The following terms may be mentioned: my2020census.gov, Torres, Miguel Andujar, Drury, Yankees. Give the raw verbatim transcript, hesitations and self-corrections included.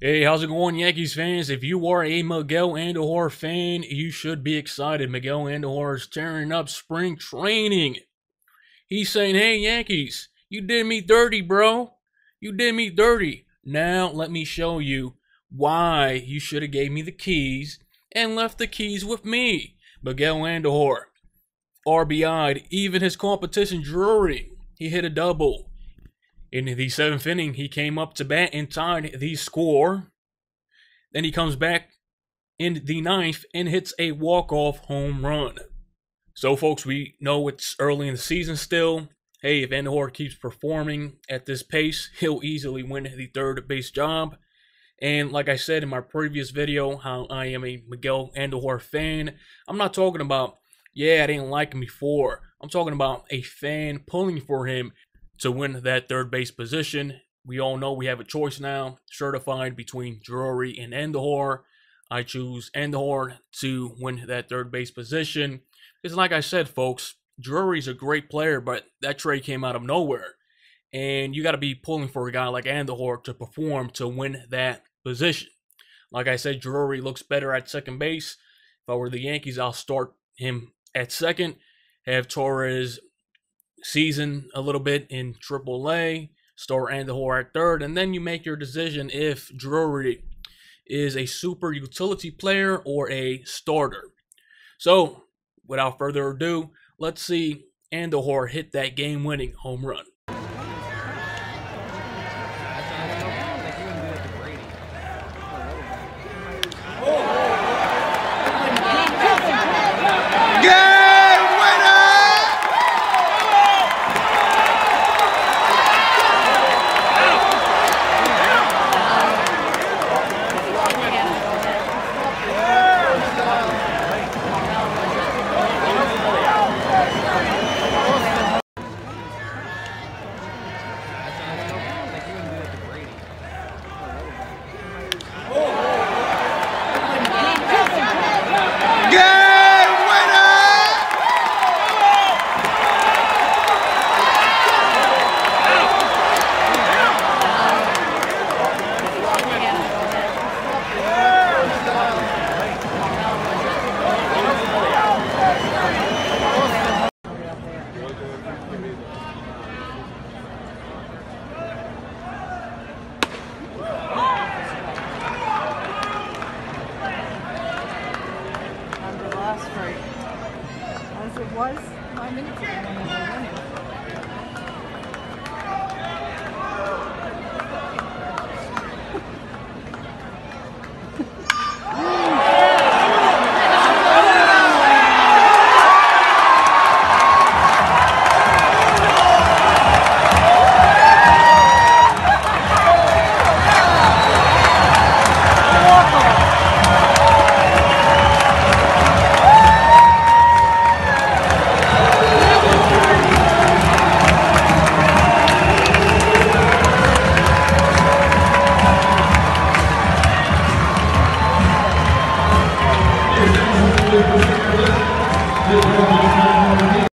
Hey, how's it going, Yankees fans? If you are a Miguel Andujar fan, you should be excited. Miguel Andujar is tearing up spring training. He's saying, hey, Yankees, you did me dirty, bro. You did me dirty. Now, let me show you why you should have gave me the keys and left the keys with me. Miguel Andujar, R B I'd, even his competition, Drury, he hit a double. In the seventh inning, he came up to bat and tied the score. Then he comes back in the ninth and hits a walk-off home run. So, folks, we know it's early in the season still. Hey, if Andujar keeps performing at this pace, he'll easily win the third base job. And like I said in my previous video, how I am a Miguel Andujar fan, I'm not talking about, yeah, I didn't like him before. I'm talking about a fan pulling for him to win that third base position. We all know we have a choice now, certified between Drury and Andujar. I choose Andujar to win that third base position. Because like I said, folks, Drury's a great player, but that trade came out of nowhere. And you got to be pulling for a guy like Andujar to perform to win that position. Like I said, Drury looks better at second base. If I were the Yankees, I'll start him at second, have Torres season a little bit in triple A, start Andujar at third, and then you make your decision if Drury is a super utility player or a starter. So, without further ado, let's see Andujar hit that game-winning home run. It was my minute.